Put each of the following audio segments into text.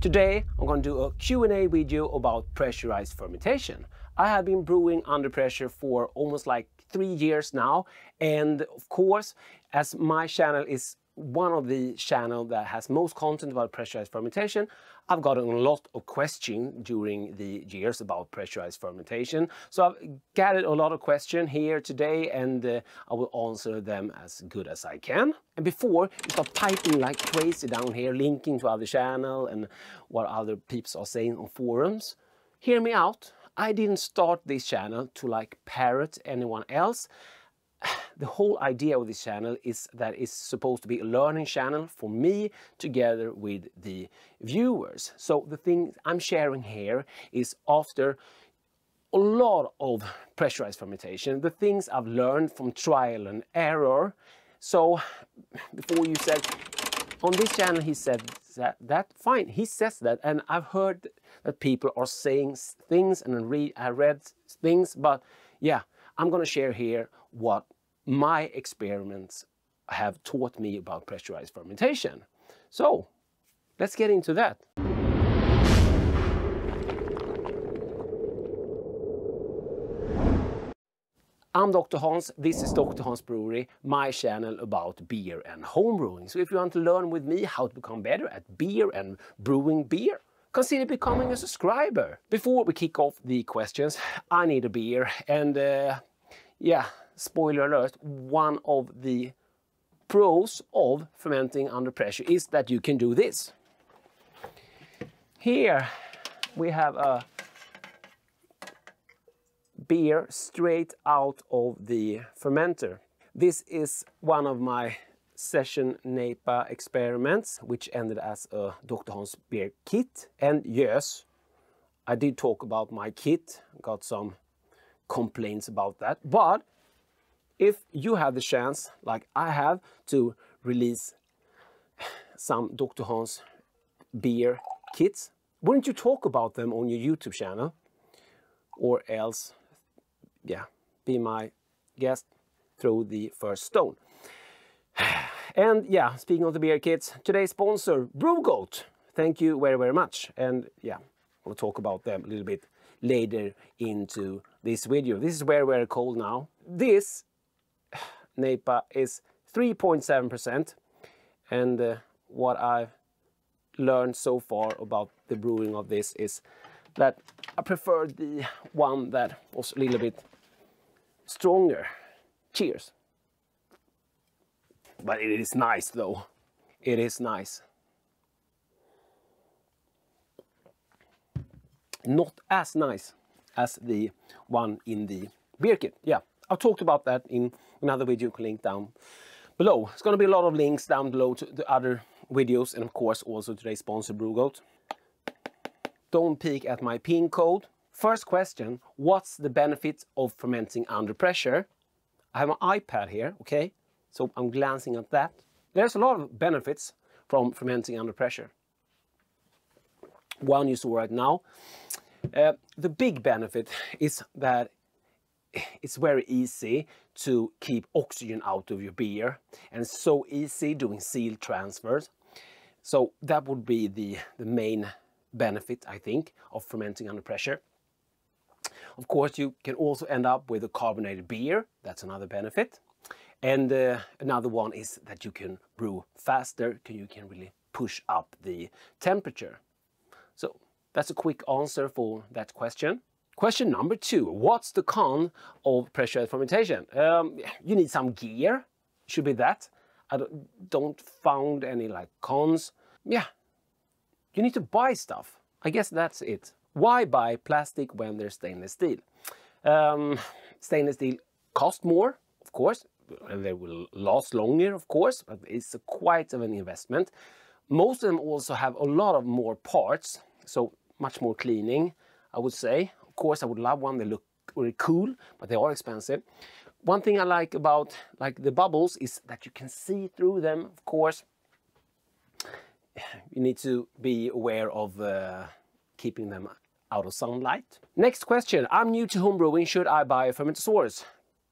Today I'm going to do a Q&A video about pressurized fermentation. I have been brewing under pressure for almost like 3 years now, and of course, as my channel is one of the channels that has most content about pressurized fermentation, I've gotten a lot of questions during the years about pressurized fermentation. So I've gathered a lot of questions here today, and I will answer them as good as I can. And before you start typing like crazy down here, linking to other channels and what other peeps are saying on forums, hear me out. I didn't start this channel to like parrot anyone else. The whole idea of this channel is that it's supposed to be a learning channel for me together with the viewers. So the thing I'm sharing here is, after a lot of pressurized fermentation, the things I've learned from trial and error. So before you said, on this channel he said that, fine, he says that, and I've heard that people are saying things and I read things, but yeah, I'm gonna share here what my experiments have taught me about pressurized fermentation. So let's get into that. I'm Dr. Hans, this is Dr. Hans Brewery, my channel about beer and homebrewing. So if you want to learn with me how to become better at beer and brewing beer, consider becoming a subscriber. Before we kick off the questions, I need a beer, and yeah, spoiler alert, one of the pros of fermenting under pressure is that you can do this. Here we have a beer straight out of the fermenter. This is one of my session NEIPA experiments, which ended as a Dr. Hans beer kit. And yes, I did talk about my kit, got some complaints about that, but if you have the chance, like I have, to release some Dr. Hans beer kits, wouldn't you talk about them on your YouTube channel? Or else, yeah, be my guest, throw the first stone. And yeah, speaking of the beer kits, today's sponsor, Brewgoat. Thank you very, very much. And yeah, we'll talk about them a little bit later into this video. This is where we're cold now. This NEIPA is 3.7%. And what I've learned so far about the brewing of this is that I prefer the one that was a little bit stronger. Cheers. But it is nice though. It is nice. Not as nice as the one in the beer kit. Yeah, I've talked about that in another video, link down below. It's gonna be a lot of links down below to the other videos, and of course also today's sponsor, Brewgoat. Don't peek at my pin code. First question, what's the benefit of fermenting under pressure? I have an iPad here, okay? So I'm glancing at that. There's a lot of benefits from fermenting under pressure. One you saw right now. The big benefit is that it's very easy to keep oxygen out of your beer, and it's so easy doing seal transfers. So that would be the main benefit, I think, of fermenting under pressure. Of course, you can also end up with a carbonated beer. That's another benefit. And another one is that you can brew faster, you can really push up the temperature. So that's a quick answer for that question. Question number two, what's the con of pressurized fermentation? You need some gear, should be that. I don't found any like cons. Yeah, you need to buy stuff. I guess that's it. Why buy plastic when there's stainless steel? Stainless steel costs more, of course, and they will last longer, of course, but it's quite of an investment. Most of them also have a lot of more parts, so much more cleaning, I would say. Of course, I would love one. They look really cool, but they are expensive. One thing I like about like the bubbles is that you can see through them, of course. You need to be aware of keeping them out of sunlight. Next question, I'm new to homebrewing, should I buy a Fermentasaurus?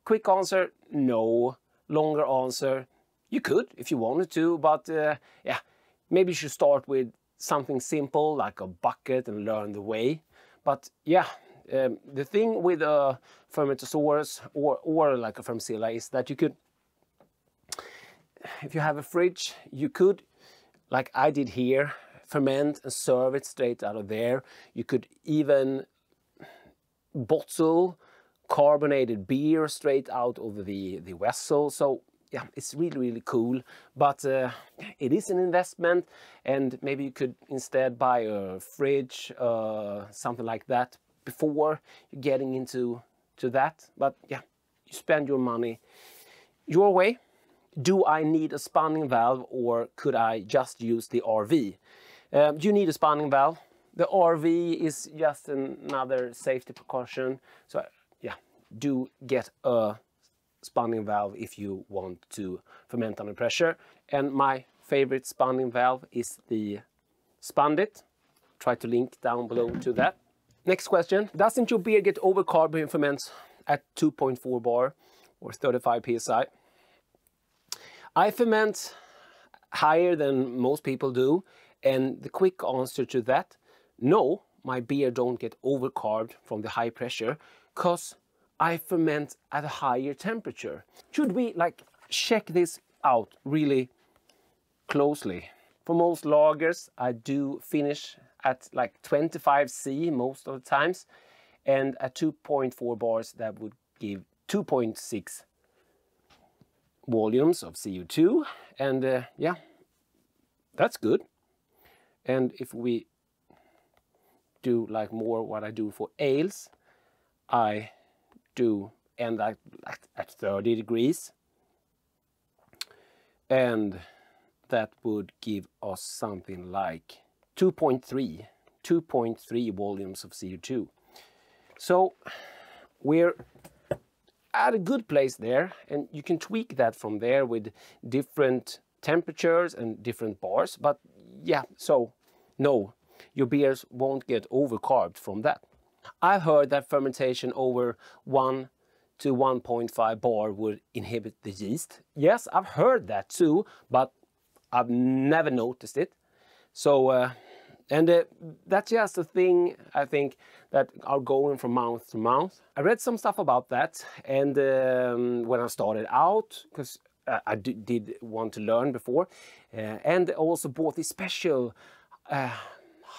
Quick answer, no. Longer answer, you could if you wanted to, but yeah, maybe you should start with something simple like a bucket and learn the way. But yeah, the thing with a Fermentasaurus or like a Fermzilla is that you could, if you have a fridge, you could, like I did here, ferment and serve it straight out of there. You could even bottle carbonated beer straight out of the vessel. So yeah, it's really, really cool, but it is an investment, and maybe you could instead buy a fridge, something like that, before you're getting into that. But yeah, you spend your money your way. Do I need a spawning valve, or could I just use the RV? You need a spawning valve. The RV is just another safety precaution. So yeah, do get a spawning valve if you want to ferment under pressure. And my favorite spawning valve is the Spundit. Try to link down below to that. Next question. Doesn't your beer get overcarb when ferments at 2.4 bar or 35 psi? I ferment higher than most people do, and the quick answer to that, no, my beer don't get overcarbed from the high pressure, because I ferment at a higher temperature. Should we like check this out really closely? For most lagers, I do finish at like 25 C most of the times, and at 2.4 bars that would give 2.6 volumes of CO2, and yeah, that's good. And if we do like more what I do for ales, I do end at 30 degrees, and that would give us something like 2.3 volumes of CO2. So we're at a good place there, and you can tweak that from there with different temperatures and different bars. But yeah, so no, your beers won't get overcarbed from that. I've heard that fermentation over 1 to 1.5 bar would inhibit the yeast. Yes, I've heard that too, but I've never noticed it. So, that's just a thing, I think, that are going from mouth to mouth. I read some stuff about that, and when I started out, because I did want to learn before, and also bought this special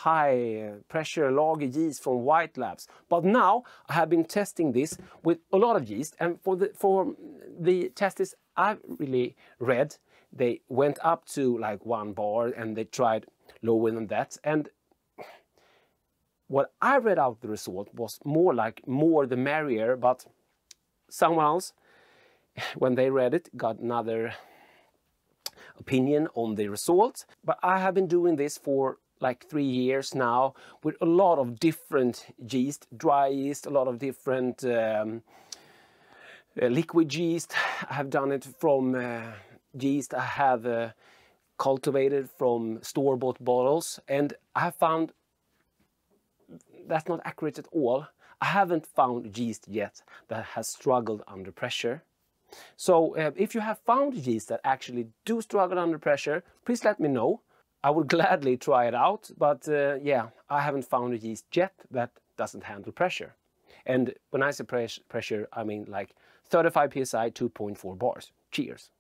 high pressure lager yeast from White Labs. But now I have been testing this with a lot of yeast, and for the tests I've really read, they went up to like 1 bar, and they tried lower than that, and what I read out the result was more like more the merrier. But someone else, when they read it, got another opinion on the result. But I have been doing this for like 3 years now with a lot of different yeast, dry yeast, a lot of different liquid yeast. I have done it from yeast I have cultivated from store-bought bottles, and I have found that's not accurate at all. I haven't found yeast yet that has struggled under pressure. So if you have found yeast that actually do struggle under pressure, please let me know. I would gladly try it out, but yeah, I haven't found a yeast yet that doesn't handle pressure. And when I say pressure, I mean like 35 psi, 2.4 bars. Cheers.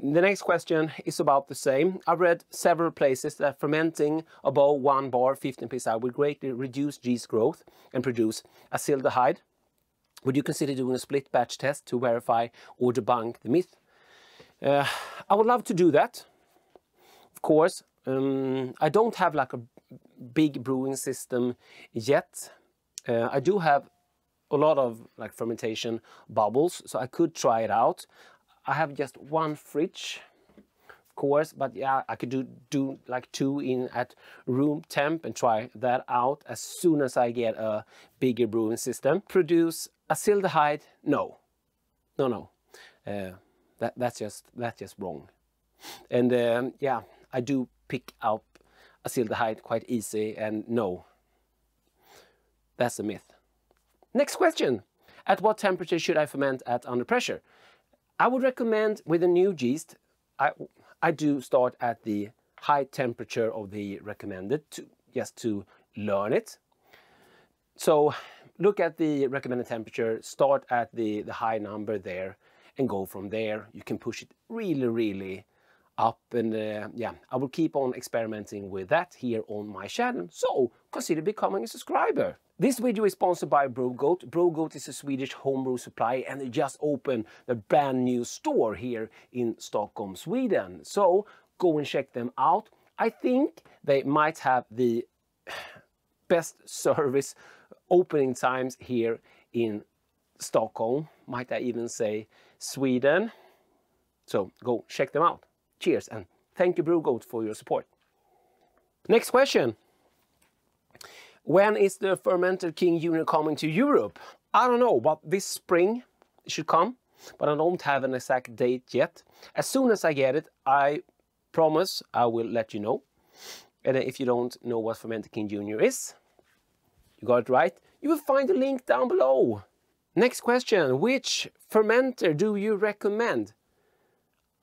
The next question is about the same. I've read several places that fermenting above 1 bar, 15 psi, will greatly reduce yeast growth and produce acetaldehyde. Would you consider doing a split batch test to verify or debunk the myth? I would love to do that, of course. I don't have like a big brewing system yet. I do have a lot of like fermentation bubbles, so I could try it out. I have just 1 fridge, of course, but yeah, I could do like 2 in at room temp and try that out as soon as I get a bigger brewing system. Produce acetaldehyde? No, no, no. That's just wrong. And yeah, I do pick up acetaldehyde quite easy, and no, that's a myth. Next question. At what temperature should I ferment at under pressure? I would recommend with a new yeast, I do start at the high temperature of the recommended, just to learn it. So look at the recommended temperature, start at the high number there and go from there. You can push it really, really up, and yeah, I will keep on experimenting with that here on my channel, so consider becoming a subscriber. This video is sponsored by Brewgoat. Brewgoat is a Swedish homebrew supplier, and they just opened a brand new store here in Stockholm, Sweden. So go and check them out. I think they might have the best service opening times here in Stockholm, might I even say Sweden. So go check them out. Cheers, and thank you Brewgoat for your support. Next question. When is the Fermenter King Jr. coming to Europe? I don't know, but this spring it should come, but I don't have an exact date yet. As soon as I get it, I promise I will let you know. And if you don't know what Fermenter King Jr. is, you got it right, you will find the link down below. Next question, which fermenter do you recommend?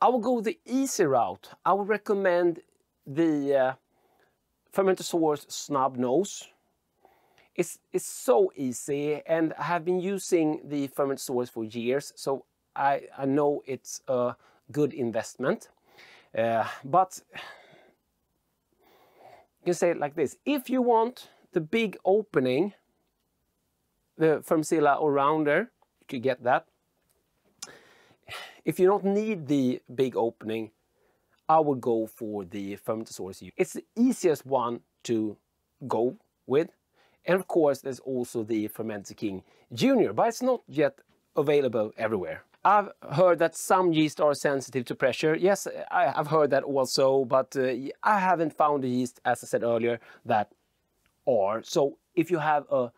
I will go the easy route. I will recommend the Fermentasaurus Snub Nose. It's so easy, and I have been using the Fermentasaurus for years, so I know it's a good investment. But you can say it like this. If you want the big opening, the Fermzilla or rounder, you could get that. If you don't need the big opening, I would go for the Fermentasaurus. It's the easiest one to go with. And of course, there's also the Fermenter King Jr., but it's not yet available everywhere. I've heard that some yeast are sensitive to pressure. Yes, I've heard that also, but I haven't found a yeast, as I said earlier, that are. So if you have a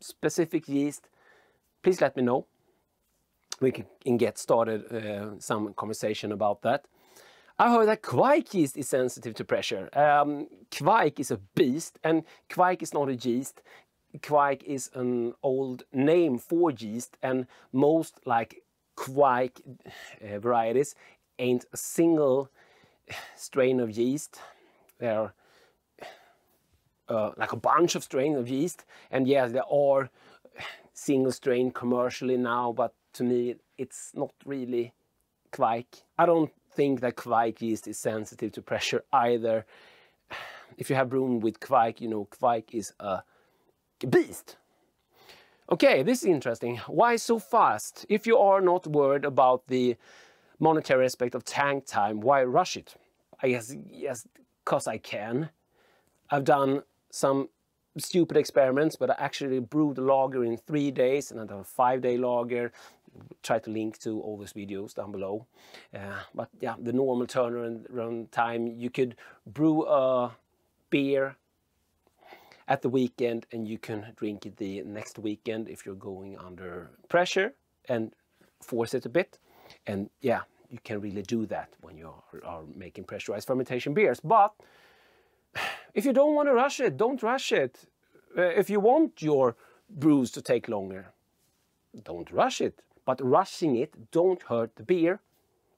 specific yeast, please let me know. We can get started some conversation about that. I heard that kveik yeast is sensitive to pressure. Kveik is a beast, and kveik is not a yeast. Kveik is an old name for yeast, and most like kveik varieties ain't a single strain of yeast. They're like a bunch of strains of yeast, and yes, there are single strain commercially now, but to me it's not really kveik. I don't think that kveik yeast is sensitive to pressure either. If you have brewed with kveik, you know kveik is a beast. Okay, this is interesting. Why so fast? If you are not worried about the monetary aspect of tank time, why rush it? I guess yes, because I can. I've done some stupid experiments, but I actually brewed the lager in 3 days, and I done a 5-day lager. Try to link to all these videos down below. But yeah, the normal turnaround time, you could brew a beer at the weekend and you can drink it the next weekend if you're going under pressure and force it a bit. And yeah, you can really do that when you are making pressurized fermentation beers. But if you don't want to rush it, don't rush it. If you want your brews to take longer, don't rush it. But rushing it don't hurt the beer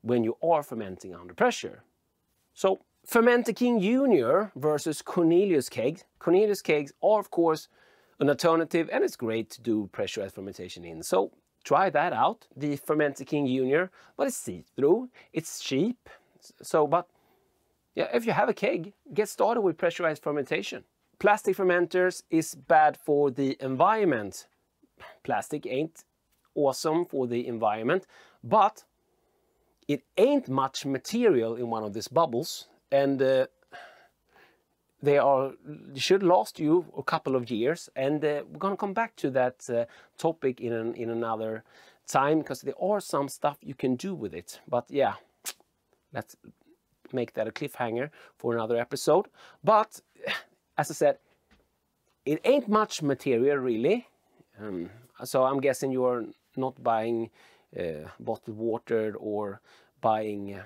when you are fermenting under pressure. So Fermenter King Jr. versus Cornelius kegs. Cornelius kegs are of course an alternative, and it's great to do pressurized fermentation in. So try that out, the Fermenter King Jr. But it's see-through, it's cheap. So, but yeah, if you have a keg, get started with pressurized fermentation. Plastic fermenters is bad for the environment. Plastic ain't awesome for the environment, but it ain't much material in one of these bubbles, and they should last you a couple of years, and we're gonna come back to that topic in another time, because there are some stuff you can do with it. But yeah, let's make that a cliffhanger for another episode. But as I said, it ain't much material really, so I'm guessing you're not buying bottled water or buying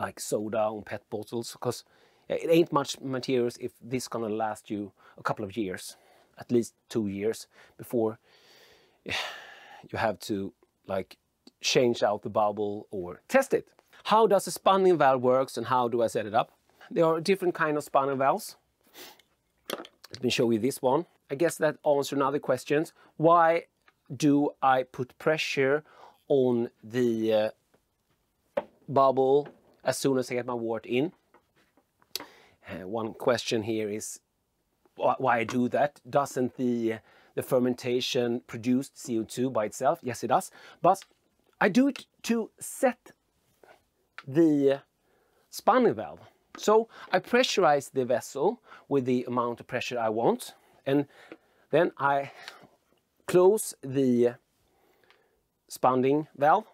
like soda on pet bottles, because it ain't much materials if this gonna last you a couple of years, at least 2 years, before you have to like change out the bubble or test it. How does a spunding valve works and how do I set it up? There are different kinds of spunding valves. Let me show you this one. I guess that answers another question. Why do I put pressure on the bubble as soon as I get my wort in? One question here is why I do that. Doesn't the fermentation produce CO2 by itself? Yes, it does. But I do it to set the spunding valve. So I pressurize the vessel with the amount of pressure I want, and then I close the spunding valve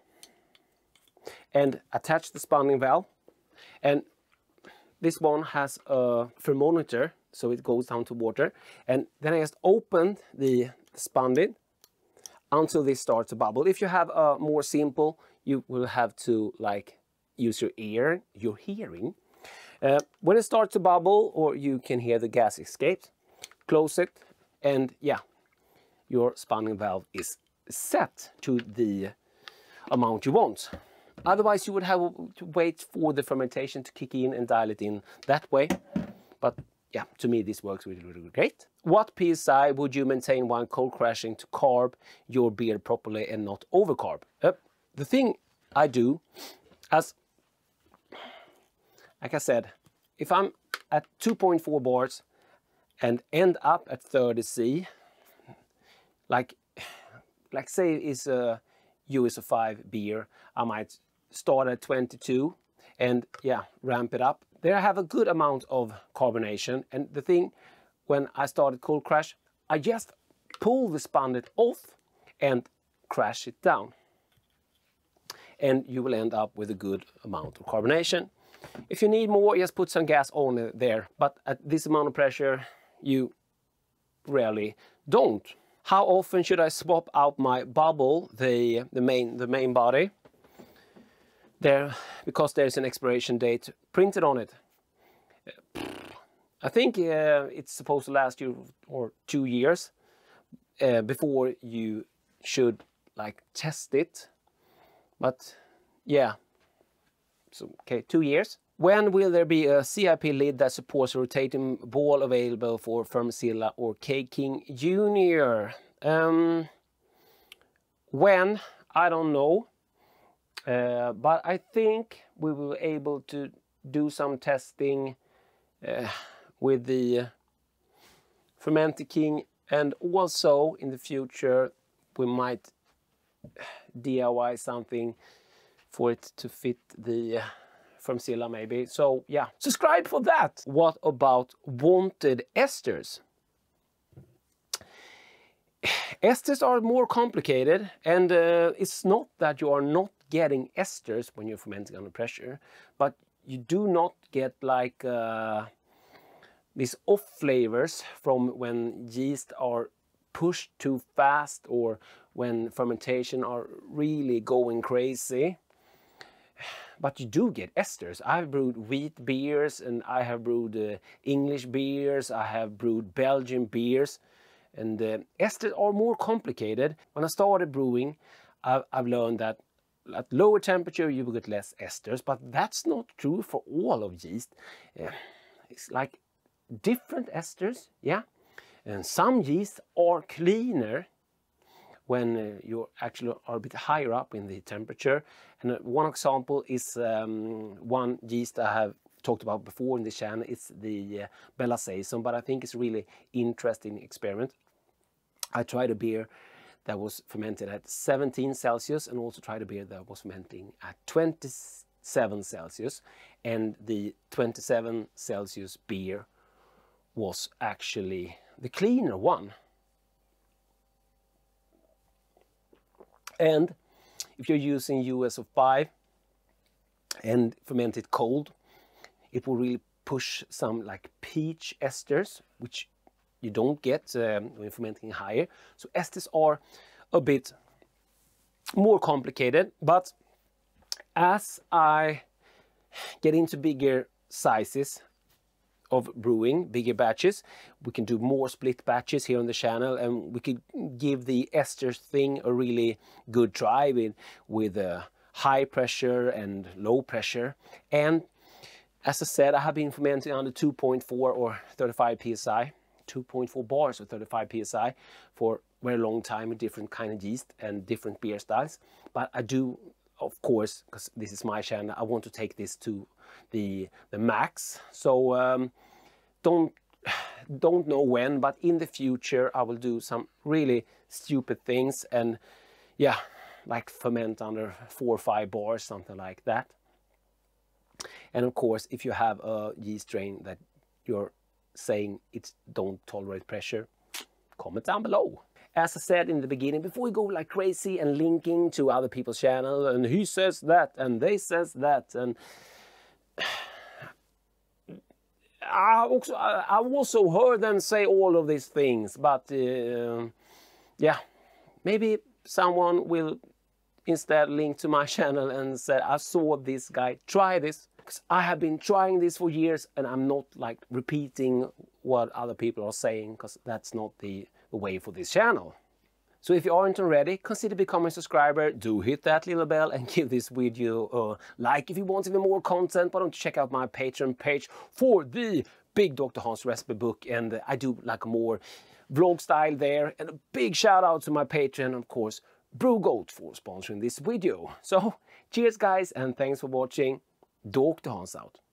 and attach the spunding valve. And this one has a thermometer, so it goes down to water. And then I just open the spundit until this starts to bubble. If you have a more simple, you will have to like use your ear, your hearing. When it starts to bubble, or you can hear the gas escape, close it, and yeah, your spunding valve is set to the amount you want. Otherwise, you would have to wait for the fermentation to kick in and dial it in that way. But yeah, to me, this works really, really great. What PSI would you maintain when cold crashing to carb your beer properly and not overcarb? The thing I do, as like I said, if I'm at 2.4 bars and end up at 30°C, like say it's a US5 beer, I might start at 22 and yeah, ramp it up. There I have a good amount of carbonation, and the thing, when I started cold crash, I just pull the spundit off and crash it down. And you will end up with a good amount of carbonation. If you need more, just put some gas on there, but at this amount of pressure, you rarely don't. How often should I swap out my bubble, the main body? There, because there's an expiration date printed on it. I think it's supposed to last you for 2 years before you should like test it. But yeah, so okay, 2 years. When will there be a CIP lid that supports a rotating ball available for Fermzilla or kveik King Jr.? When? I don't know. But I think we will be able to do some testing with the Fermenter King, and also in the future we might DIY something for it to fit the Fermzilla maybe. So yeah, subscribe for that. What about wanted esters? Esters are more complicated, and it's not that you are not getting esters when you're fermenting under pressure, but you do not get like these off flavors from when yeast are pushed too fast or when fermentation are really going crazy. But you do get esters. I've brewed wheat beers, and I have brewed English beers, I have brewed Belgian beers, and esters are more complicated. When I started brewing, I've learned that at lower temperature you will get less esters, but that's not true for all of yeast. It's like different esters, yeah. And some yeasts are cleaner when you actually are a bit higher up in the temperature. And one example is one yeast I have talked about before in the channel. It's the Bella Saison, but I think it's a really interesting experiment. I tried a beer that was fermented at 17°C, and also tried a beer that was fermenting at 27°C, and the 27°C beer was actually the cleaner one. And if you're using US5 and ferment it cold, it will really push some like peach esters, which you don't get when fermenting higher. So esters are a bit more complicated, but as I get into bigger sizes of brewing, bigger batches, we can do more split batches here on the channel, and we could give the esters thing a really good try with high pressure and low pressure. And as I said, I have been fermenting under 2.4 or 35 psi, 2.4 bars or 35 psi for a very long time with different kind of yeast and different beer styles. But I do, of course, because this is my channel, I want to take this to the max. So don't know when, but in the future I will do some really stupid things and yeah, like ferment under 4 or 5 bars, something like that. And of course, if you have a yeast strain that you're saying it don't tolerate pressure, comment down below. As I said in the beginning, before we go like crazy and linking to other people's channel and he says that and they says that, and I also heard them say all of these things, but yeah, maybe someone will instead link to my channel and said, I saw this guy try this, because I have been trying this for years and I'm not like repeating what other people are saying, because that's not the way for this channel. So if you aren't already, consider becoming a subscriber, do hit that little bell and give this video a like if you want even more content. But don't check out my Patreon page for the big Dr. Hans recipe book, and I do like more vlog style there. And a big shout out to my Patreon, of course, Brewgoat, for sponsoring this video. So cheers guys, and thanks for watching. Dr. Hans out.